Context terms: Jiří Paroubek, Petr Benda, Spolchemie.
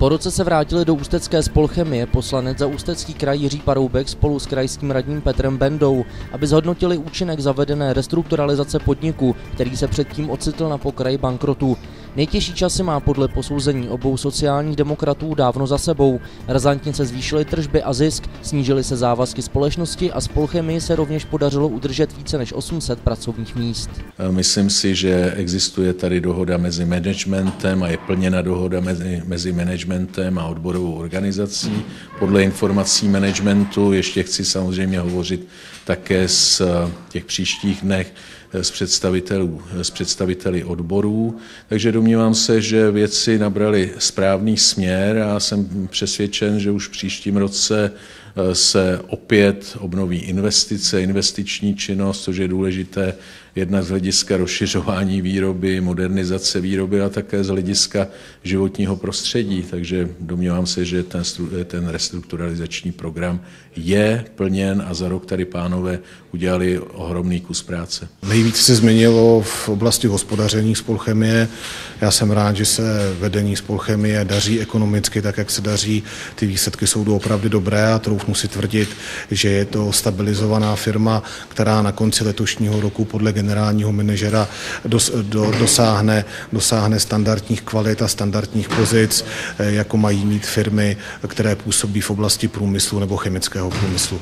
Po roce se vrátili do ústecké Spolchemie poslanec za Ústecký kraj Jiří Paroubek spolu s krajským radním Petrem Bendou, aby zhodnotili účinek zavedené restrukturalizace podniku, který se předtím ocitl na pokraji bankrotu. Nejtěžší časy má podle posouzení obou sociálních demokratů dávno za sebou. Razantně se zvýšily tržby a zisk, snížily se závazky společnosti a Spolchemii se rovněž podařilo udržet více než 800 pracovních míst. Myslím si, že existuje tady dohoda mezi managementem a je plněna dohoda mezi managementem a odborovou organizací. Podle informací managementu ještě chci samozřejmě hovořit také z těch příštích dnech s představiteli odborů, takže domnívám se, že věci nabraly správný směr a jsem přesvědčen, že už v příštím roce se opět obnoví investice, investiční činnost, což je důležité jednak z hlediska rozšiřování výroby, modernizace výroby a také z hlediska životního prostředí. Takže domnívám se, že ten restrukturalizační program je plněn a za rok tady pánové udělali ohromný kus práce. Nejvíc se změnilo v oblasti hospodaření Spolchemie. Já jsem rád, že se vedení Spolchemie daří ekonomicky tak, jak se daří. Ty výsledky jsou doopravdy dobré a troufnu si tvrdit, že je to stabilizovaná firma, která na konci letošního roku podle generálního manažera dosáhne standardních kvalit a standardních pozic, jako mají mít firmy, které působí v oblasti průmyslu nebo chemického průmyslu.